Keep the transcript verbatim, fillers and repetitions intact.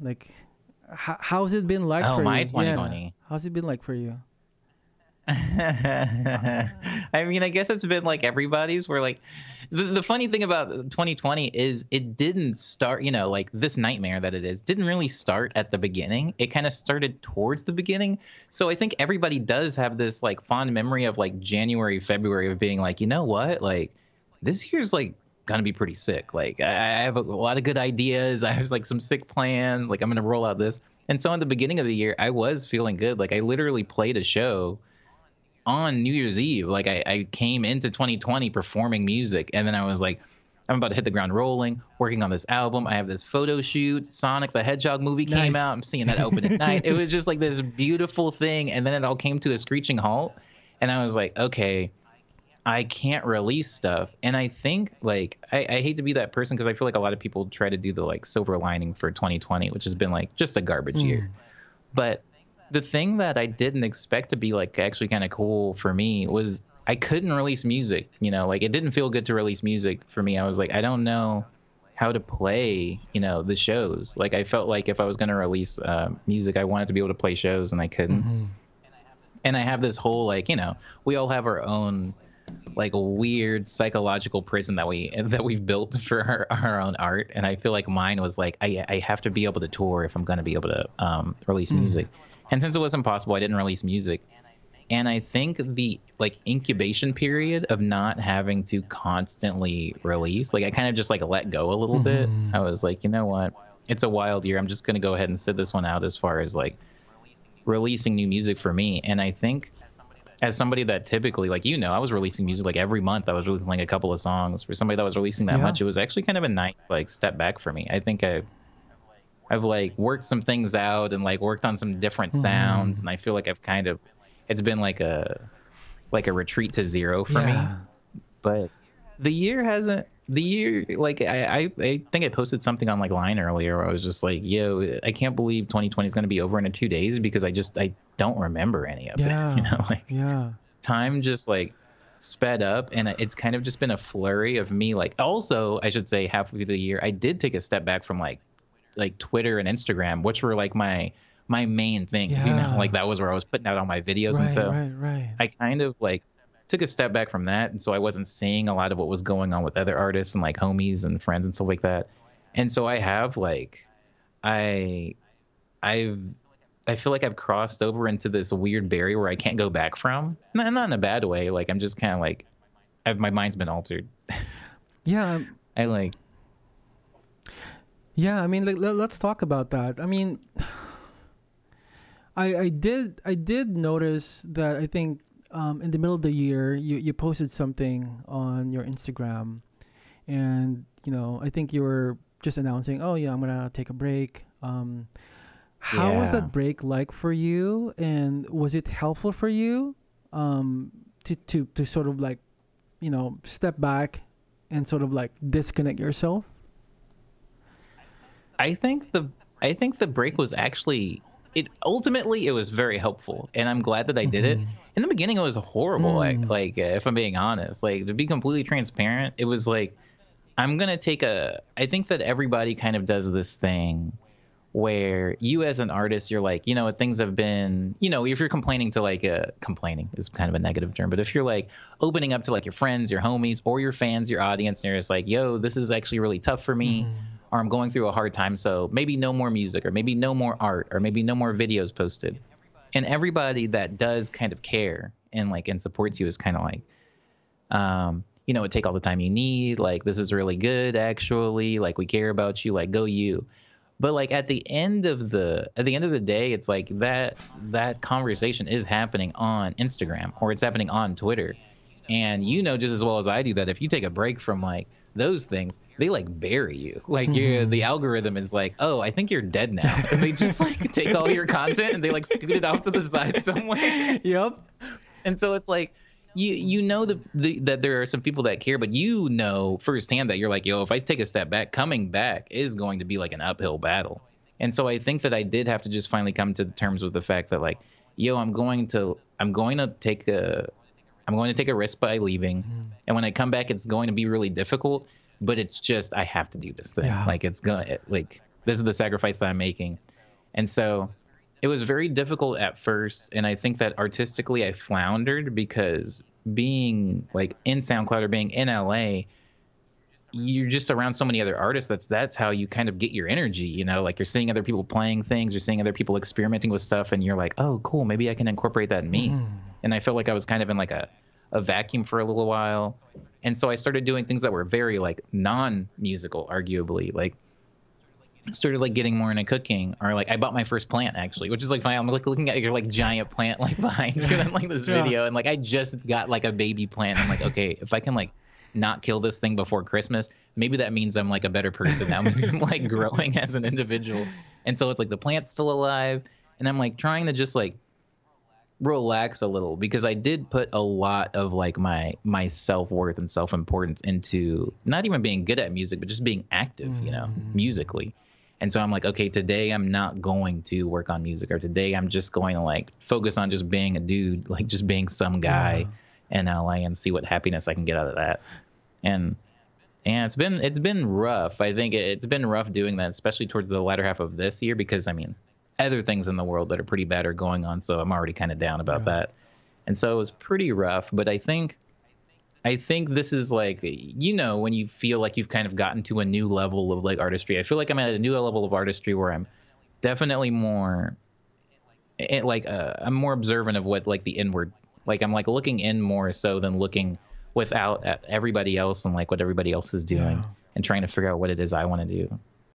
Like, how how's it been like oh, for my you? twenty twenty. Yeah. How's it been like for you? I mean, I guess it's been like everybody's. We're like, the, the funny thing about twenty twenty is it didn't start, you know, like this nightmare that it is didn't really start at the beginning. It kind of started towards the beginning. So I think everybody does have this like fond memory of like January, February of being like, you know what? Like this year's like gonna be pretty sick. Like I, I have a, a lot of good ideas. I have like some sick plans. Like I'm gonna roll out this. And so in the beginning of the year, I was feeling good. Like I literally played a show on New Year's Eve. Like I, I came into twenty twenty performing music, and then I was like, I'm about to hit the ground rolling, working on this album. I have this photo shoot. Sonic the Hedgehog movie nice. came out. I'm seeing that open at night. It was just like this beautiful thing, and then it all came to a screeching halt, and I was like, okay, I can't release stuff. And I think, like, I, I hate to be that person because I feel like a lot of people try to do the like silver lining for twenty twenty, which has been like just a garbage mm. year. But the thing that I didn't expect to be like actually kind of cool for me was I couldn't release music, you know, like it didn't feel good to release music for me. I was like, I don't know how to play, you know, the shows. Like I felt like if I was going to release uh, music, I wanted to be able to play shows and I couldn't. Mm-hmm. And I have this whole like, you know, we all have our own like weird psychological prison that we that we've built for our, our own art. And I feel like mine was like, I, I have to be able to tour if I'm going to be able to um, release mm-hmm. music. And since it wasn't possible, I didn't release music. And I think the like incubation period of not having to constantly release, like I kind of just like let go a little mm-hmm. bit. I was like, you know what? It's a wild year. I'm just going to go ahead and sit this one out as far as like releasing new music for me. And I think as somebody that typically, like, you know, I was releasing music like every month. I was releasing like a couple of songs. For somebody that was releasing that yeah. much, it was actually kind of a nice like step back for me. I think I... I've like worked some things out and like worked on some different sounds, mm. and I feel like I've kind of, it's been like a, like a retreat to zero for yeah. me. But the year hasn't, the year like I, I I think I posted something on like Line earlier where I was just like, yo, I can't believe twenty twenty is gonna be over in two days because I just I don't remember any of yeah. it. You know, like yeah. time just like sped up, and it's kind of just been a flurry of me. Like also I should say halfway through the year I did take a step back from like. like Twitter and Instagram, which were like my my main things, yeah. you know, like that was where I was putting out all my videos. Right, and so right, right. I kind of like took a step back from that. And so I wasn't seeing a lot of what was going on with other artists and like homies and friends and stuff like that. And so I have like, I, I've, I feel like I've crossed over into this weird barrier where I can't go back from. Not, not in a bad way. Like, I'm just kind of like, I've, my mind's been altered. Yeah. I like, Yeah, I mean, like, let's talk about that. I mean, I I did I did notice that I think um, in the middle of the year you you posted something on your Instagram, and you know I think you were just announcing, oh yeah, I'm gonna take a break. Um, how yeah. was that break like for you, and was it helpful for you um, to to to sort of like, you know, step back and sort of like disconnect yourself? I think the I think the break was actually it ultimately it was very helpful, and I'm glad that I did mm-hmm. it. In the beginning, it was horrible. Mm. Like like if I'm being honest, like to be completely transparent, it was like I'm gonna take a. I think that everybody kind of does this thing where you as an artist, you're like, you know, things have been, you know, if you're complaining to like a complaining is kind of a negative term, but if you're like opening up to like your friends, your homies, or your fans, your audience, and you're just like, yo, this is actually really tough for me. Mm. Or I'm going through a hard time, so maybe no more music, or maybe no more art, or maybe no more videos posted. And everybody that does kind of care and like and supports you is kind of like, um, you know, it take all the time you need. Like this is really good, actually. Like we care about you. Like go you. But like at the end of the at the end of the day, it's like that that conversation is happening on Instagram or it's happening on Twitter, and you know just as well as I do that if you take a break from like. Those things, they like bury you. Like you're mm. the algorithm is like, oh, I think you're dead now. And they just like take all your content and they like scoot it off to the side somewhere. Yep. And so it's like you you know the, the that there are some people that care, but you know firsthand that you're like, yo, if I take a step back, coming back is going to be like an uphill battle. And so I think that I did have to just finally come to terms with the fact that like, yo, I'm going to I'm going to take a I'm going to take a risk by leaving. Mm. And when I come back, it's going to be really difficult, but it's just, I have to do this thing. Yeah. Like it's going, it, like This is the sacrifice that I'm making. And so it was very difficult at first. And I think that artistically I floundered, because being like in SoundCloud or being in L A, you're just around so many other artists. That's that's how you kind of get your energy, you know, like you're seeing other people playing things, you're seeing other people experimenting with stuff, and you're like, oh, cool, maybe I can incorporate that in me. Mm. And I felt like I was kind of in like a, a vacuum for a little while. And so I started doing things that were very like non-musical, arguably, like started like getting more into cooking, or like I bought my first plant, actually, which is like fine. I'm like looking at your like giant plant like behind you and like this yeah. video, and like I just got like a baby plant. I'm like, okay, if I can like not kill this thing before Christmas, maybe that means I'm like a better person now. Maybe I'm like growing as an individual. And so it's like the plant's still alive, and I'm like trying to just like relax a little, because I did put a lot of like my my self-worth and self-importance into not even being good at music, but just being active, mm. you know, musically. And so I'm like, okay, today I'm not going to work on music, or today I'm just going to like focus on just being a dude, like just being some guy yeah. in L A, and see what happiness I can get out of that. And and it's been it's been rough. I think it's been rough doing that, especially towards the latter half of this year, because I mean, other things in the world that are pretty bad are going on, so I'm already kind of down about yeah. that. And so it was pretty rough, but I think I think this is like, you know, when you feel like you've kind of gotten to a new level of like artistry. I feel like I'm at a new level of artistry where I'm definitely more it, like uh, I'm more observant of what like the inward, like I'm like looking in more so than looking without at everybody else and like what everybody else is doing yeah. and trying to figure out what it is I want to do.